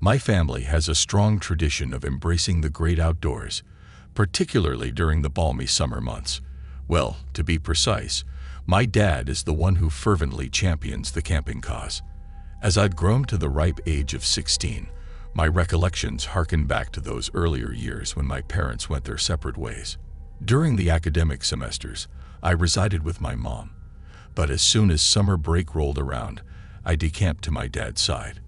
My family has a strong tradition of embracing the great outdoors, particularly during the balmy summer months. Well, to be precise, my dad is the one who fervently champions the camping cause. As I'd grown to the ripe age of 16, my recollections harken back to those earlier years when my parents went their separate ways. During the academic semesters, I resided with my mom, but as soon as summer break rolled around, I decamped to my dad's side.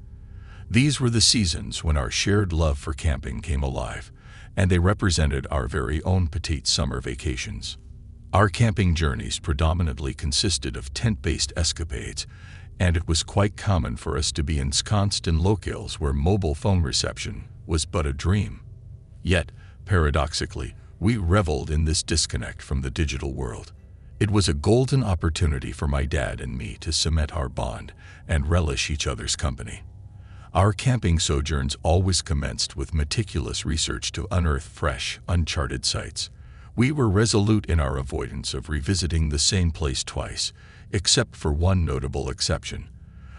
These were the seasons when our shared love for camping came alive, and they represented our very own petite summer vacations. Our camping journeys predominantly consisted of tent-based escapades, and it was quite common for us to be ensconced in locales where mobile phone reception was but a dream. Yet, paradoxically, we reveled in this disconnect from the digital world. It was a golden opportunity for my dad and me to cement our bond and relish each other's company. Our camping sojourns always commenced with meticulous research to unearth fresh, uncharted sites. We were resolute in our avoidance of revisiting the same place twice, except for one notable exception.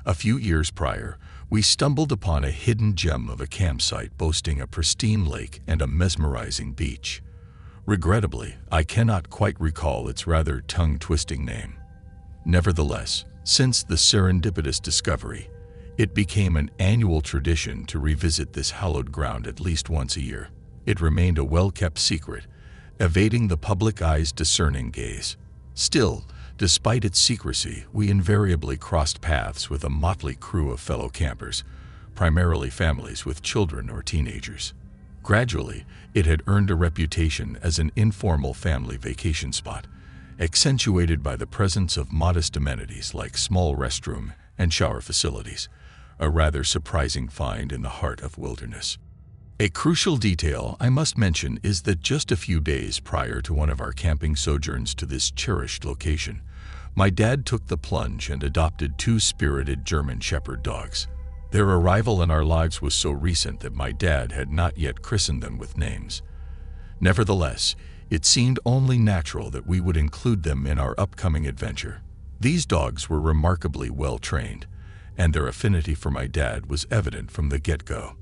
A few years prior, we stumbled upon a hidden gem of a campsite boasting a pristine lake and a mesmerizing beach. Regrettably, I cannot quite recall its rather tongue-twisting name. Nevertheless, since the serendipitous discovery, it became an annual tradition to revisit this hallowed ground at least once a year. It remained a well-kept secret, evading the public eye's discerning gaze. Still, despite its secrecy, we invariably crossed paths with a motley crew of fellow campers, primarily families with children or teenagers. Gradually, it had earned a reputation as an informal family vacation spot, accentuated by the presence of modest amenities like small restroom and shower facilities, a rather surprising find in the heart of wilderness. A crucial detail I must mention is that just a few days prior to one of our camping sojourns to this cherished location, my dad took the plunge and adopted two spirited German Shepherd dogs. Their arrival in our lives was so recent that my dad had not yet christened them with names. Nevertheless, it seemed only natural that we would include them in our upcoming adventure. These dogs were remarkably well-trained, and their affinity for my dad was evident from the get-go.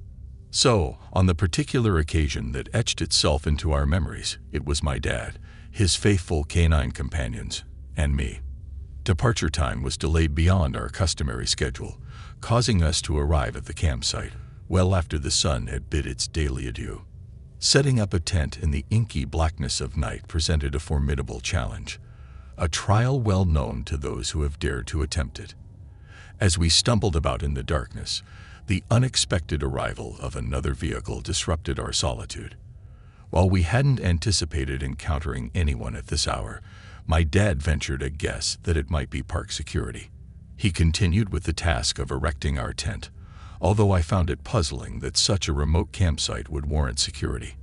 So, on the particular occasion that etched itself into our memories, it was my dad, his faithful canine companions, and me. Departure time was delayed beyond our customary schedule, causing us to arrive at the campsite well after the sun had bid its daily adieu. Setting up a tent in the inky blackness of night presented a formidable challenge, a trial well known to those who have dared to attempt it. As we stumbled about in the darkness, the unexpected arrival of another vehicle disrupted our solitude. While we hadn't anticipated encountering anyone at this hour, my dad ventured a guess that it might be park security. He continued with the task of erecting our tent, although I found it puzzling that such a remote campsite would warrant security.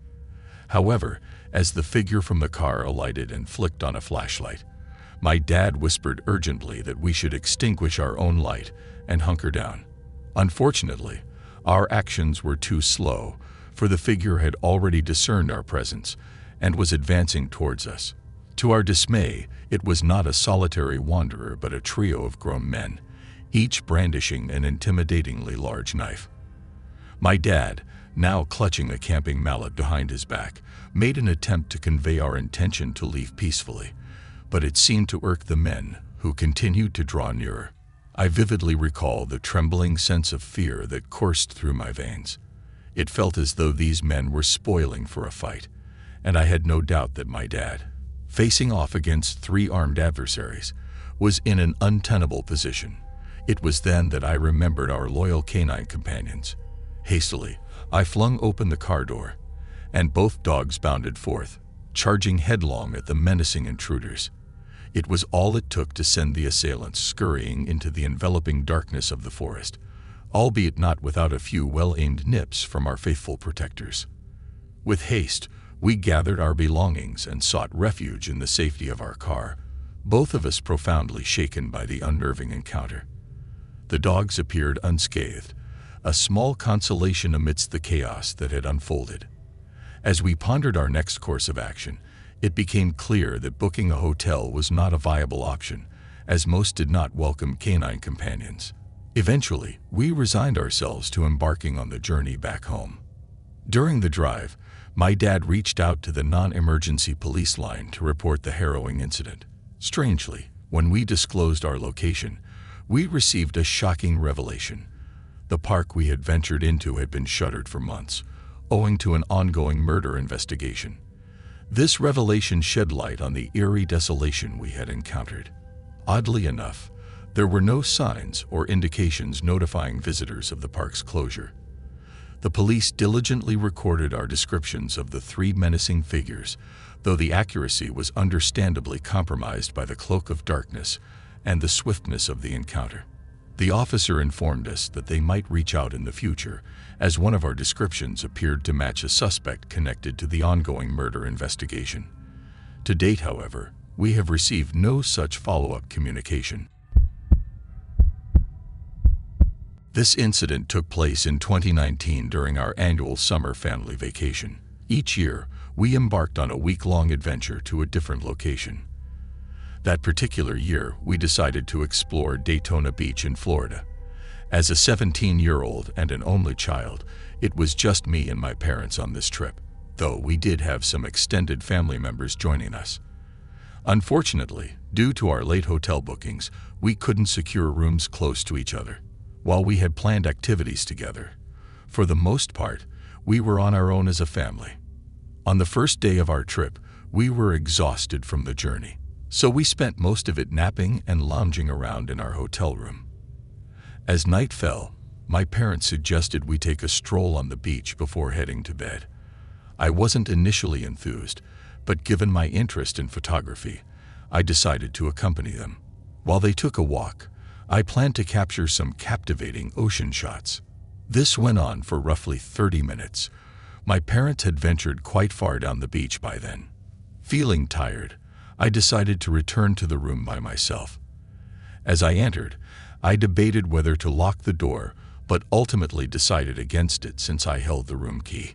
However, as the figure from the car alighted and flicked on a flashlight, my dad whispered urgently that we should extinguish our own light and hunker down. Unfortunately, our actions were too slow, for the figure had already discerned our presence and was advancing towards us. To our dismay, it was not a solitary wanderer but a trio of grown men, each brandishing an intimidatingly large knife. My dad, now clutching a camping mallet behind his back, made an attempt to convey our intention to leave peacefully, but it seemed to irk the men, who continued to draw nearer. I vividly recall the trembling sense of fear that coursed through my veins. It felt as though these men were spoiling for a fight, and I had no doubt that my dad, facing off against three armed adversaries, was in an untenable position. It was then that I remembered our loyal canine companions. Hastily, I flung open the car door, and both dogs bounded forth, charging headlong at the menacing intruders. It was all it took to send the assailants scurrying into the enveloping darkness of the forest, albeit not without a few well-aimed nips from our faithful protectors. With haste, we gathered our belongings and sought refuge in the safety of our car, both of us profoundly shaken by the unnerving encounter. The dogs appeared unscathed, a small consolation amidst the chaos that had unfolded. As we pondered our next course of action, it became clear that booking a hotel was not a viable option, as most did not welcome canine companions. Eventually, we resigned ourselves to embarking on the journey back home. During the drive, my dad reached out to the non-emergency police line to report the harrowing incident. Strangely, when we disclosed our location, we received a shocking revelation. The park we had ventured into had been shuttered for months, owing to an ongoing murder investigation. This revelation shed light on the eerie desolation we had encountered. Oddly enough, there were no signs or indications notifying visitors of the park's closure. The police diligently recorded our descriptions of the three menacing figures, though the accuracy was understandably compromised by the cloak of darkness and the swiftness of the encounter. The officer informed us that they might reach out in the future, as one of our descriptions appeared to match a suspect connected to the ongoing murder investigation. To date, however, we have received no such follow-up communication. This incident took place in 2019 during our annual summer family vacation. Each year, we embarked on a week-long adventure to a different location. That particular year, we decided to explore Daytona Beach in Florida. As a 17-year-old and an only child, it was just me and my parents on this trip, though we did have some extended family members joining us. Unfortunately, due to our late hotel bookings, we couldn't secure rooms close to each other. While we had planned activities together, for the most part, we were on our own as a family. On the first day of our trip, we were exhausted from the journey. So we spent most of it napping and lounging around in our hotel room. As night fell, my parents suggested we take a stroll on the beach before heading to bed. I wasn't initially enthused, but given my interest in photography, I decided to accompany them. While they took a walk, I planned to capture some captivating ocean shots. This went on for roughly 30 minutes. My parents had ventured quite far down the beach by then. Feeling tired, I decided to return to the room by myself. As I entered, I debated whether to lock the door, but ultimately decided against it since I held the room key.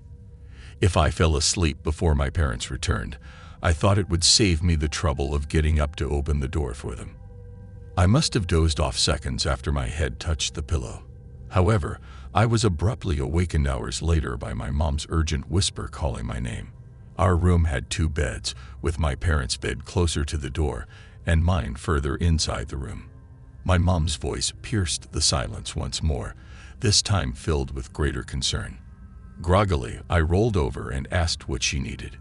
If I fell asleep before my parents returned, I thought it would save me the trouble of getting up to open the door for them. I must have dozed off seconds after my head touched the pillow. However, I was abruptly awakened hours later by my mom's urgent whisper calling my name. Our room had two beds, with my parents' bed closer to the door and mine further inside the room. My mom's voice pierced the silence once more, this time filled with greater concern. Groggily, I rolled over and asked what she needed.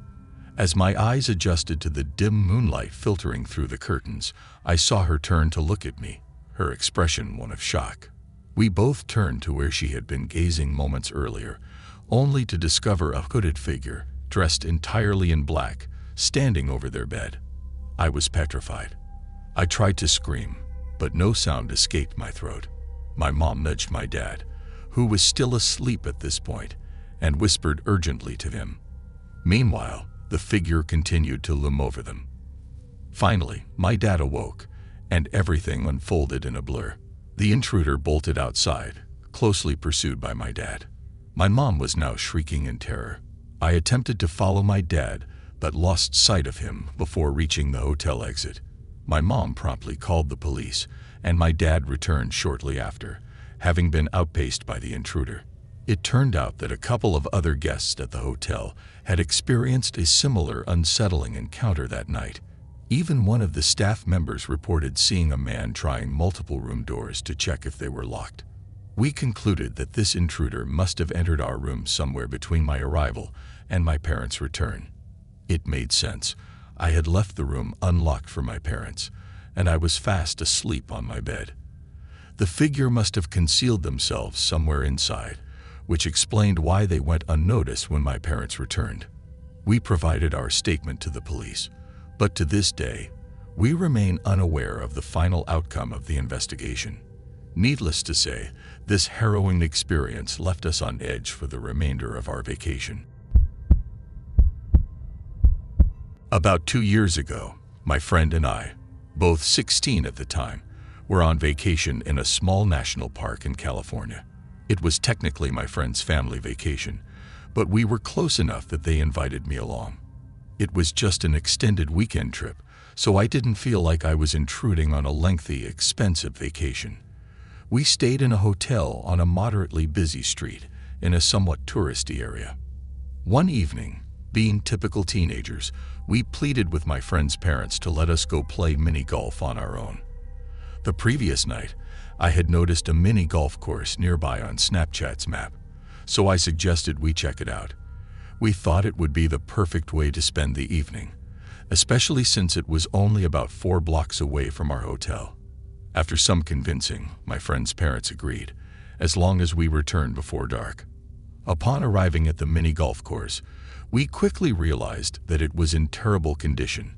As my eyes adjusted to the dim moonlight filtering through the curtains, I saw her turn to look at me, her expression one of shock. We both turned to where she had been gazing moments earlier, only to discover a hooded figure, dressed entirely in black, standing over their bed. I was petrified. I tried to scream, but no sound escaped my throat. My mom nudged my dad, who was still asleep at this point, and whispered urgently to him. Meanwhile, the figure continued to loom over them. Finally, my dad awoke, and everything unfolded in a blur. The intruder bolted outside, closely pursued by my dad. My mom was now shrieking in terror. I attempted to follow my dad, but lost sight of him before reaching the hotel exit. My mom promptly called the police, and my dad returned shortly after, having been outpaced by the intruder. It turned out that a couple of other guests at the hotel had experienced a similar unsettling encounter that night. Even one of the staff members reported seeing a man trying multiple room doors to check if they were locked. We concluded that this intruder must have entered our room somewhere between my arrival and my parents' return. It made sense. I had left the room unlocked for my parents, and I was fast asleep on my bed. The figure must have concealed themselves somewhere inside, which explained why they went unnoticed when my parents returned. We provided our statement to the police, but to this day, we remain unaware of the final outcome of the investigation. Needless to say, this harrowing experience left us on edge for the remainder of our vacation. About 2 years ago, my friend and I, both 16 at the time, were on vacation in a small national park in California. It was technically my friend's family vacation, but we were close enough that they invited me along. It was just an extended weekend trip, so I didn't feel like I was intruding on a lengthy, expensive vacation. We stayed in a hotel on a moderately busy street in a somewhat touristy area. One evening, being typical teenagers, we pleaded with my friend's parents to let us go play mini-golf on our own. The previous night, I had noticed a mini-golf course nearby on Snapchat's map, so I suggested we check it out. We thought it would be the perfect way to spend the evening, especially since it was only about 4 blocks away from our hotel. After some convincing, my friend's parents agreed, as long as we returned before dark. Upon arriving at the mini-golf course, we quickly realized that it was in terrible condition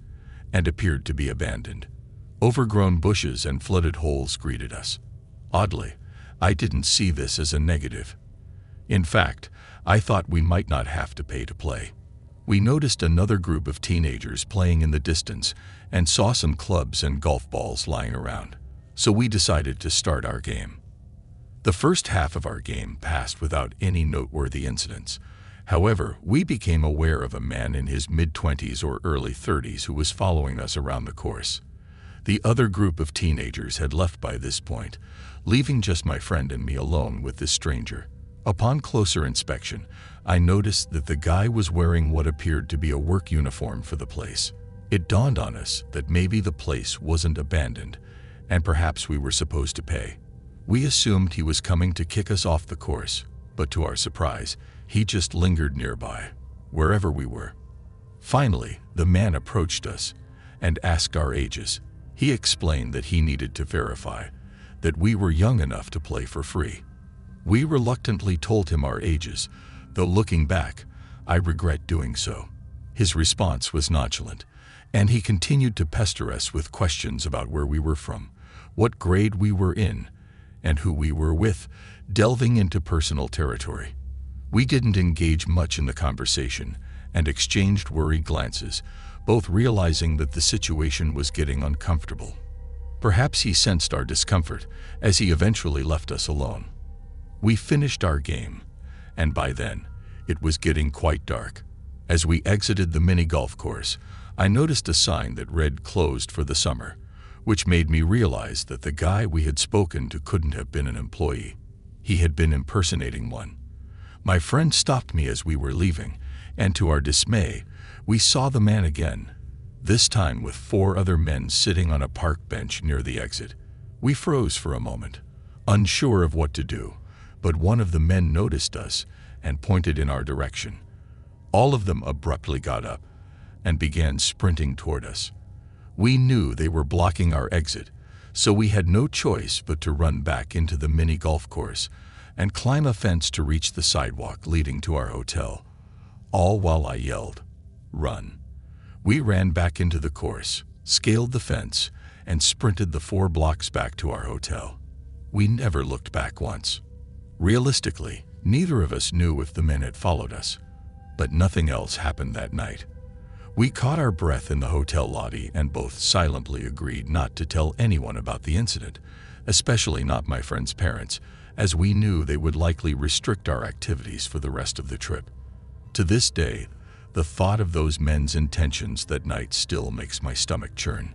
and appeared to be abandoned. Overgrown bushes and flooded holes greeted us. Oddly, I didn't see this as a negative. In fact, I thought we might not have to pay to play. We noticed another group of teenagers playing in the distance and saw some clubs and golf balls lying around, so we decided to start our game. The first half of our game passed without any noteworthy incidents. However, we became aware of a man in his mid-20s or early 30s who was following us around the course. The other group of teenagers had left by this point, leaving just my friend and me alone with this stranger. Upon closer inspection, I noticed that the guy was wearing what appeared to be a work uniform for the place. It dawned on us that maybe the place wasn't abandoned, and perhaps we were supposed to pay. We assumed he was coming to kick us off the course, but to our surprise, he just lingered nearby, wherever we were. Finally, the man approached us and asked our ages. He explained that he needed to verify that we were young enough to play for free. We reluctantly told him our ages, though looking back, I regret doing so. His response was nonchalant, and he continued to pester us with questions about where we were from, what grade we were in, and who we were with, delving into personal territory. We didn't engage much in the conversation and exchanged worried glances, both realizing that the situation was getting uncomfortable. Perhaps he sensed our discomfort as he eventually left us alone. We finished our game, and by then, it was getting quite dark. As we exited the mini-golf course, I noticed a sign that read "Closed for the summer," which made me realize that the guy we had spoken to couldn't have been an employee. He had been impersonating one. My friend stopped me as we were leaving, and to our dismay, we saw the man again, this time with 4 other men sitting on a park bench near the exit. We froze for a moment, unsure of what to do, but one of the men noticed us and pointed in our direction. All of them abruptly got up and began sprinting toward us. We knew they were blocking our exit, so we had no choice but to run back into the mini-golf course and climb a fence to reach the sidewalk leading to our hotel, all while I yelled, "Run!" We ran back into the course, scaled the fence, and sprinted the 4 blocks back to our hotel. We never looked back once. Realistically, neither of us knew if the men had followed us, but nothing else happened that night. We caught our breath in the hotel lobby and both silently agreed not to tell anyone about the incident, especially not my friend's parents, as we knew they would likely restrict our activities for the rest of the trip. To this day, the thought of those men's intentions that night still makes my stomach churn.